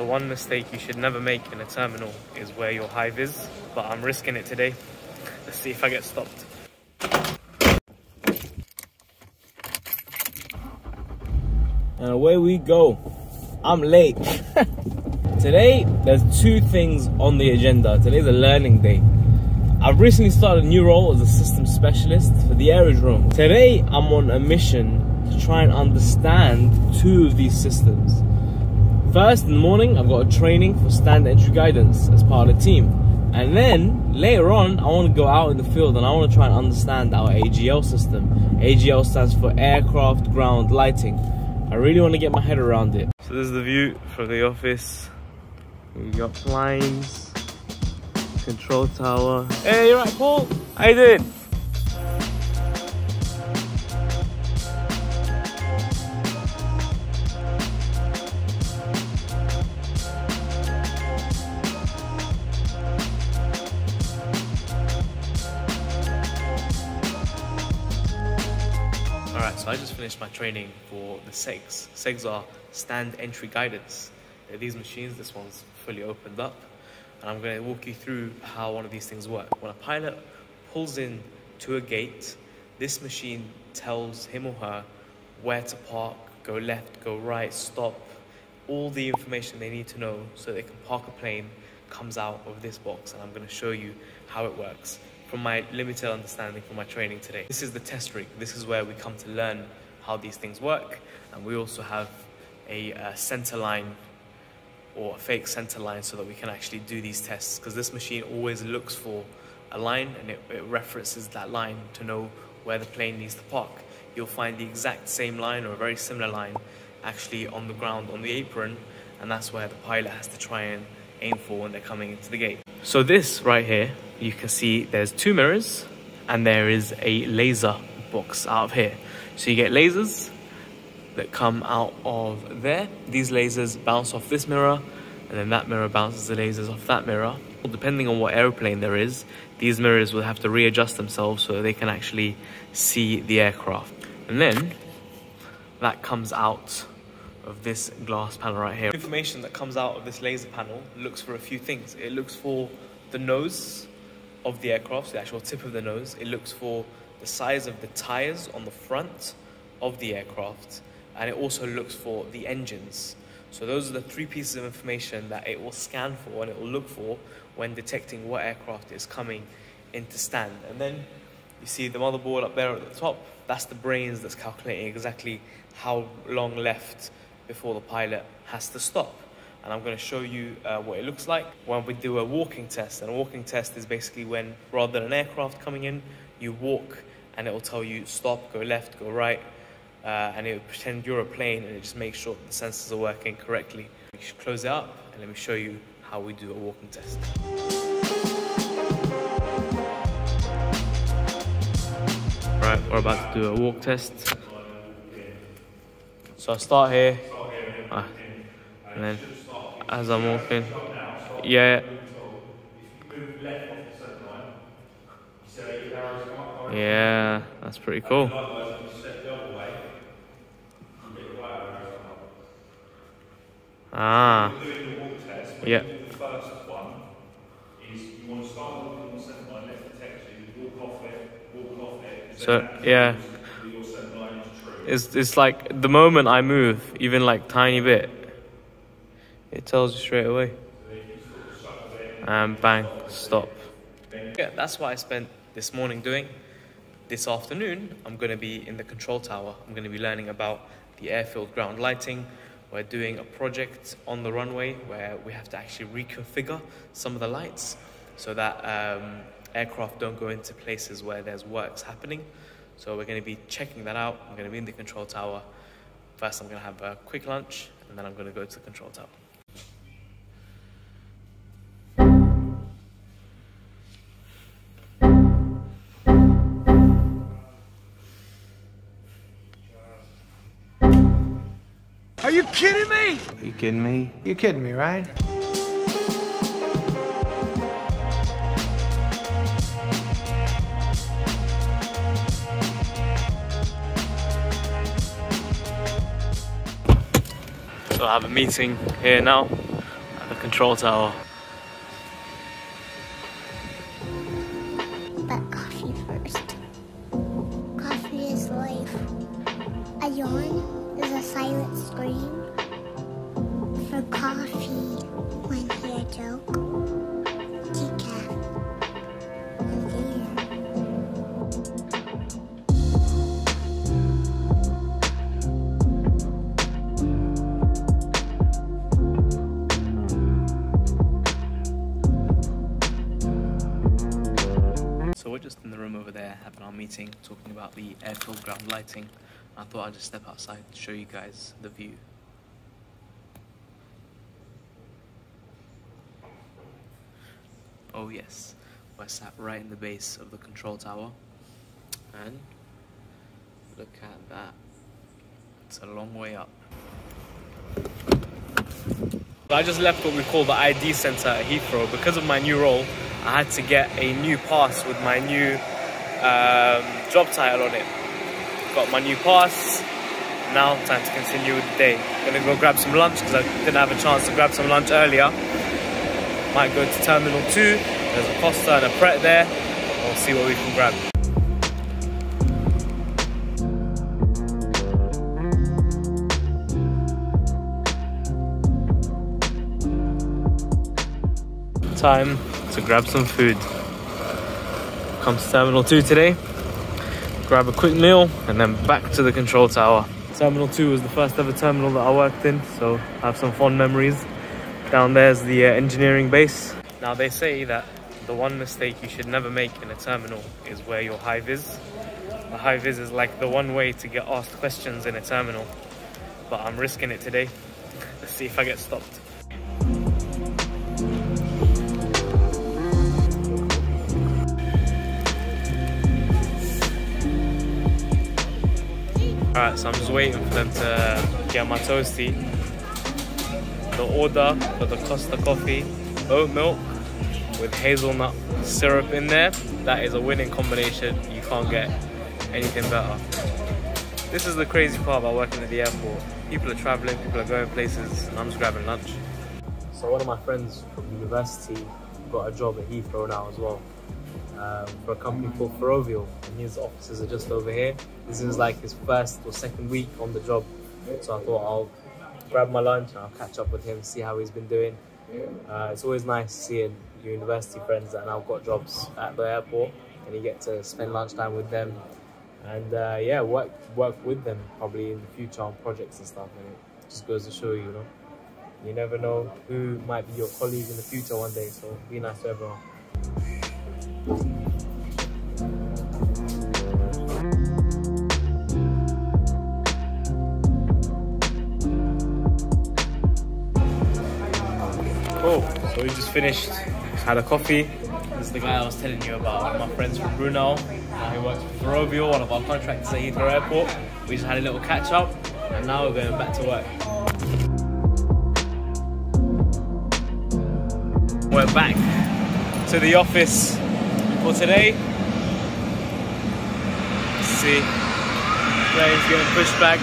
The one mistake you should never make in a terminal is wear your high vis, but I'm risking it today. Let's see if I get stopped. And away we go. I'm late. Today, there's two things on the agenda. Today's a learning day. I've recently started a new role as a system specialist for the Aerodrome. Today, I'm on a mission to try and understand two of these systems. First, in the morning, I've got a training for standard entry guidance as part of the team. And then, later on, I want to go out in the field and I want to try and understand our AGL system. AGL stands for Aircraft Ground Lighting. I really want to get my head around it. So this is the view from the office. We got planes, control tower. Hey, you're right, Paul. How you doing? Alright, so I just finished my training for the SEGS. SEGS are stand entry guidance. They're these machines. This one's fully opened up. And I'm going to walk you through how one of these things work. When a pilot pulls in to a gate, this machine tells him or her where to park, go left, go right, stop. All the information they need to know so they can park a plane comes out of this box. And I'm going to show you how it works from my limited understanding from my training today. This is the test rig. This is where we come to learn how these things work. And we also have a center line or a fake center line so that we can actually do these tests, because this machine always looks for a line and it references that line to know where the plane needs to park. You'll find the exact same line or a very similar line actually on the ground on the apron, and that's where the pilot has to try and aim for when they're coming into the gate. So this right here, you can see there's two mirrors and there is a laser box out of here. So you get lasers that come out of there. These lasers bounce off this mirror, and then that mirror bounces the lasers off that mirror. Well, depending on what airplane there is, these mirrors will have to readjust themselves so that they can actually see the aircraft. And then that comes out of this glass panel right here. The information that comes out of this laser panel looks for a few things. It looks for the nose of the aircraft, the actual tip of the nose. It looks for the size of the tires on the front of the aircraft. And it also looks for the engines. So those are the three pieces of information that it will scan for and it will look for when detecting what aircraft is coming into stand. And then you see the motherboard up there at the top. That's the brains that's calculating exactly how long left before the pilot has to stop. And I'm going to show you what it looks like when we do a walking test. And a walking test is basically when, rather than an aircraft coming in, you walk and it will tell you stop, go left, go right. And it will pretend you're a plane, and it just makes sure that the sensors are working correctly. We should close it up and let me show you how we do a walking test. Right, we're about to do a walk test. So I start here, and then as I'm walking, yeah, that's pretty cool. Ah. Yeah. The first one is you want to start walking on the centre line, left detection, walk off it, so yeah. Your centre line is true. It's like the moment I move, even like tiny bit, it tells you straight away. And bang, stop. Yeah, that's what I spent this morning doing. This afternoon, I'm going to be in the control tower. I'm going to be learning about the airfield ground lighting. We're doing a project on the runway where we have to actually reconfigure some of the lights so that aircraft don't go into places where there's works happening. So we're going to be checking that out. I'm going to be in the control tower. First, I'm going to have a quick lunch, and then I'm going to go to the control tower. Are you kidding me? You kidding me? You kidding me, right? So I have a meeting here now. control tower. But coffee first. Coffee is life. A yawn is a silent scream for coffee when you joke. In the room over there having our meeting, talking about the airfield ground lighting. I thought I'd just step outside to show you guys the view. Oh yes, we're sat right in the base of the control tower and look at that, it's a long way up. I just left what we call the ID center at Heathrow. Because of my new role, I had to get a new pass with my new job title on it. Got my new pass. Now time to continue with the day. Gonna go grab some lunch because I didn't have a chance to grab some lunch earlier. Might go to Terminal 2. There's a Costa and a Pret there. We'll see what we can grab. Time to grab some food. Come to Terminal 2 today, grab a quick meal and then back to the control tower. Terminal 2 was the first ever terminal that I worked in, so I have some fond memories. Down there's the engineering base. Now they say that the one mistake you should never make in a terminal is wear your high-vis. The high-vis is like the one way to get asked questions in a terminal, but I'm risking it today. Let's see if I get stopped. Alright, so I'm just waiting for them to get my toasty. The order for the Costa coffee, oat milk with hazelnut syrup in there. That is a winning combination. You can't get anything better. This is the crazy part about working at the airport. People are traveling, people are going places, and I'm just grabbing lunch. So one of my friends from university got a job at Heathrow now as well. For a company called Ferrovial, and his offices are just over here. This is like his first or second week on the job, so I thought I'll grab my lunch and I'll catch up with him, see how he's been doing. It's always nice seeing university friends that now got jobs at the airport and you get to spend lunchtime with them and yeah, work with them probably in the future on projects and stuff, and it just goes to show you, you know, you never know who might be your colleague in the future one day, so be nice to everyone. Cool, so we just finished, had a coffee. This is the guy I was telling you about, one of my friends from Brunel. He works for Ferrovial, one of our contractors at Heathrow Airport. We just had a little catch up and now we're going back to work. We're back to the office for today. Let's see, planes getting pushed back.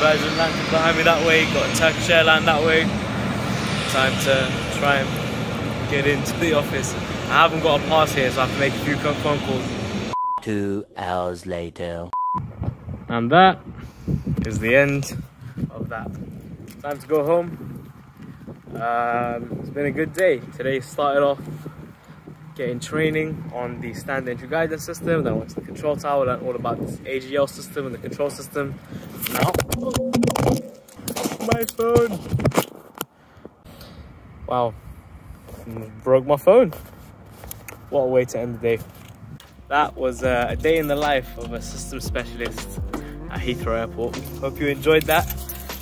Virgin Atlantic behind me that way, got Turkish Airlines that way. Time to try and get into the office. I haven't got a pass here, so I have to make a few phone calls. 2 hours later. And that is the end of that. Time to go home. It's been a good day. Today started off getting training on the stand entry guidance system, then I went to the control tower, learned all about this AGL system and the control system. Now, my phone! Wow, broke my phone. What a way to end the day. That was a day in the life of a system specialist at Heathrow Airport. Hope you enjoyed that.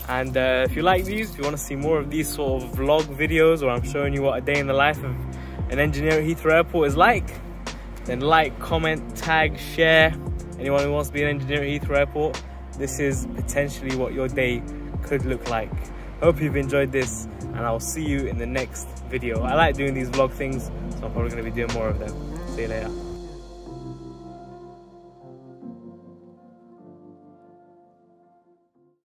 And if you like these, if you want to see more of these sort of vlog videos where I'm showing you what a day in the life of an engineer at Heathrow Airport is like, then like, comment, tag, share. Anyone who wants to be an engineer at Heathrow Airport, this is potentially what your day could look like. Hope you've enjoyed this and I'll see you in the next video. I like doing these vlog things, so I'm probably going to be doing more of them. See you later.